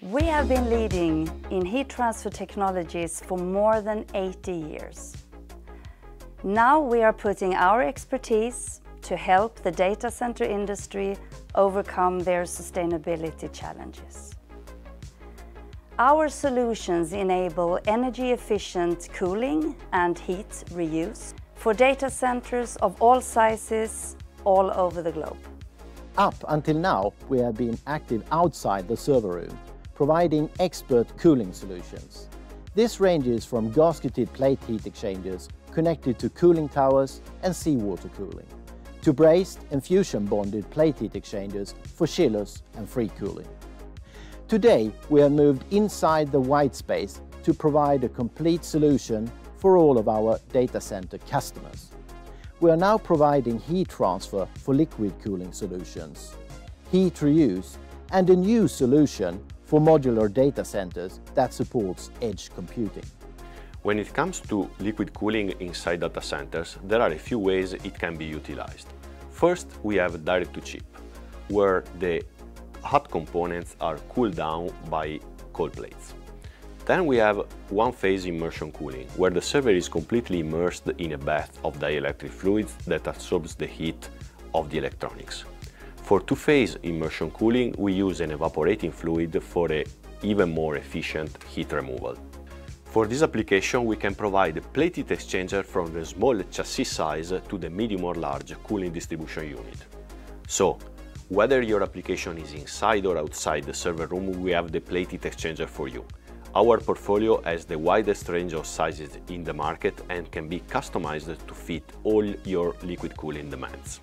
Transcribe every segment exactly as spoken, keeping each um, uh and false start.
We have been leading in heat transfer technologies for more than eighty years. Now we are putting our expertise to help the data center industry overcome their sustainability challenges. Our solutions enable energy-efficient cooling and heat reuse for data centers of all sizes all over the globe. Up until now, we have been active outside the server room, providing expert cooling solutions. This ranges from gasketed plate heat exchangers connected to cooling towers and seawater cooling, to brazed and fusion-bonded plate heat exchangers for chillers and free cooling. Today, we have moved inside the white space to provide a complete solution for all of our data center customers. We are now providing heat transfer for liquid cooling solutions, heat reuse, and a new solution for modular data centers that supports edge computing. When it comes to liquid cooling inside data centers, there are a few ways it can be utilized. First, we have direct-to-chip, where the hot components are cooled down by cold plates. Then we have one-phase immersion cooling, where the server is completely immersed in a bath of dielectric fluids that absorbs the heat of the electronics. For two-phase immersion cooling, we use an evaporating fluid for an even more efficient heat removal. For this application, we can provide a plate heat exchanger from the small chassis size to the medium or large cooling distribution unit. So, whether your application is inside or outside the server room, we have the plate heat exchanger for you. Our portfolio has the widest range of sizes in the market and can be customized to fit all your liquid cooling demands.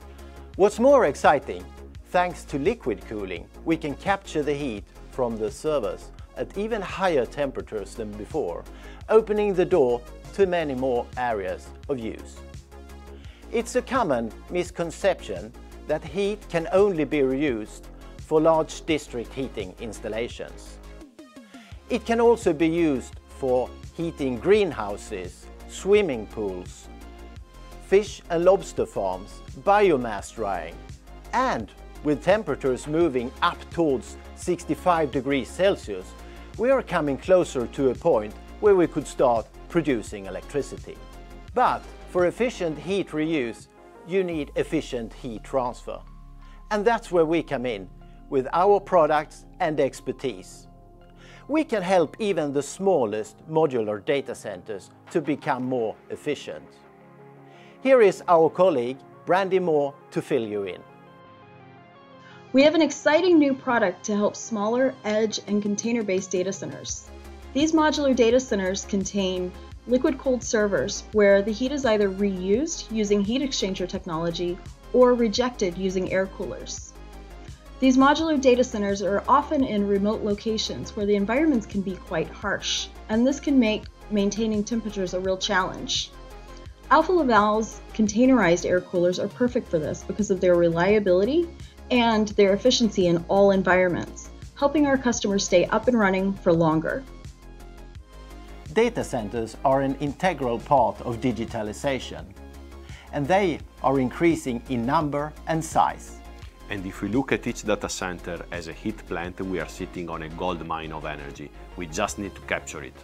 What's more exciting? Thanks to liquid cooling, we can capture the heat from the servers at even higher temperatures than before, opening the door to many more areas of use. It's a common misconception that heat can only be reused for large district heating installations. It can also be used for heating greenhouses, swimming pools, fish and lobster farms, biomass drying, and with temperatures moving up towards sixty-five degrees Celsius, we are coming closer to a point where we could start producing electricity. But for efficient heat reuse, you need efficient heat transfer. And that's where we come in with our products and expertise. We can help even the smallest modular data centers to become more efficient. Here is our colleague, Brandy Moore, to fill you in. We have an exciting new product to help smaller, edge, and container-based data centers. These modular data centers contain liquid-cooled servers where the heat is either reused using heat exchanger technology or rejected using air coolers. These modular data centers are often in remote locations where the environments can be quite harsh, and this can make maintaining temperatures a real challenge. Alpha Laval's containerized air coolers are perfect for this because of their reliability and their efficiency in all environments, helping our customers stay up and running for longer. Data centers are an integral part of digitalization, and they are increasing in number and size. And if we look at each data center as a heat plant, we are sitting on a gold mine of energy. We just need to capture it.